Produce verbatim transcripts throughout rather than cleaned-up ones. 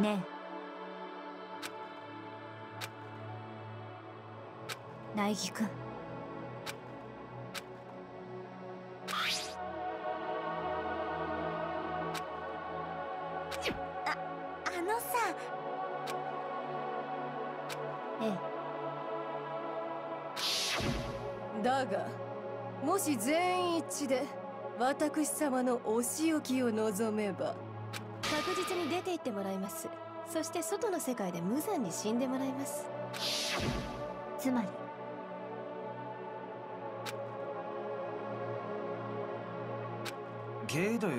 ねえ、苗木くん。あ、あのさ。ええ。だが、もし全員一致で私様のお仕置きを望めば、確実に出て行ってもらいます。そして外の世界で無残に死んでもらいます。つまりゲイだよ。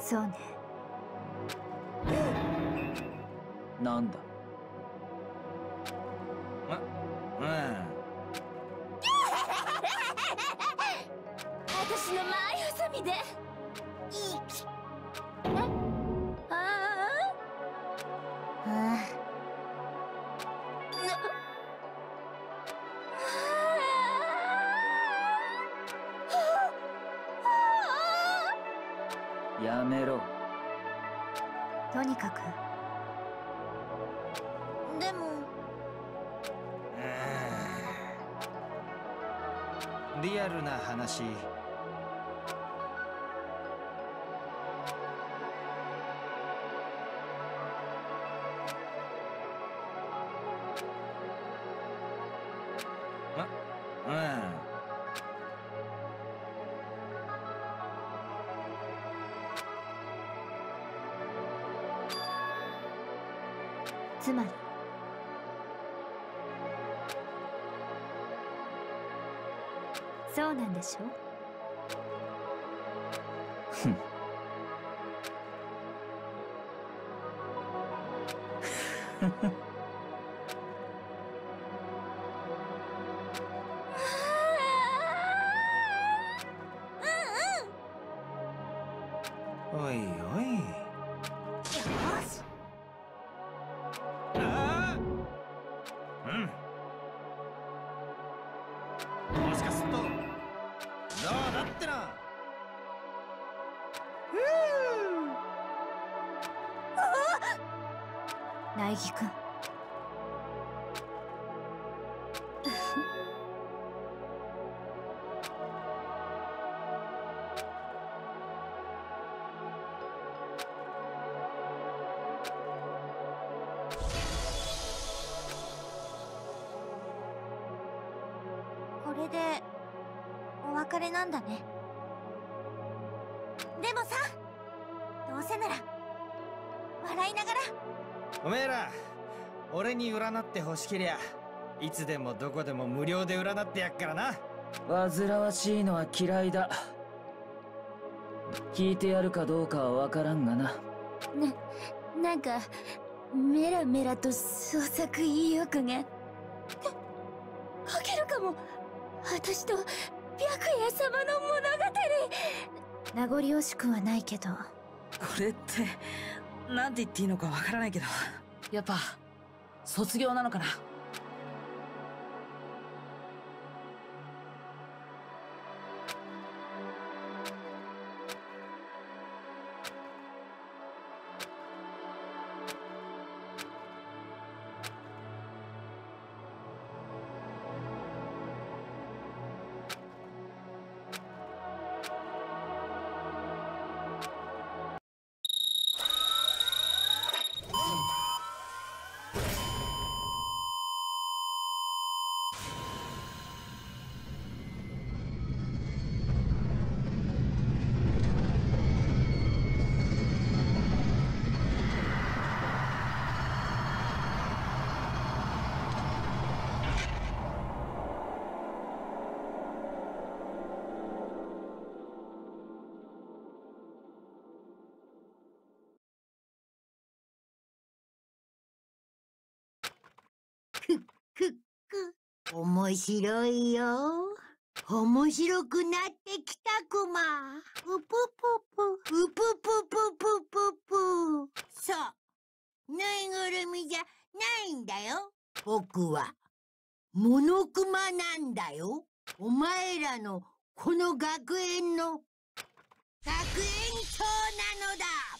そうね。なんだ。やめろ。とにかく。でも、うん、リアルな話、つまりそうなんでしょう。ふんおいおい。苗木くん。これでお別れなんだね。でもさ、どうせなら笑いながら。おめえら、俺に占ってほしけりゃ、いつでもどこでも無料で占ってやっからな。煩わしいのは嫌いだ。聞いてやるかどうかはわからんがな。な、なんか、メラメラと創作意欲が。書けるかも。私と白夜様の物語。名残惜しくはないけど。これって、なんて言っていいのかわからないけど、やっぱ卒業なのかな。くっく。面白いよ。面白くなってきたクマ。うぷぷぷ。うぷぷぷぷぷぷ。そう。ぬいぐるみじゃないんだよ。僕は、モノクマなんだよ。お前らのこの学園の学園長なのだ。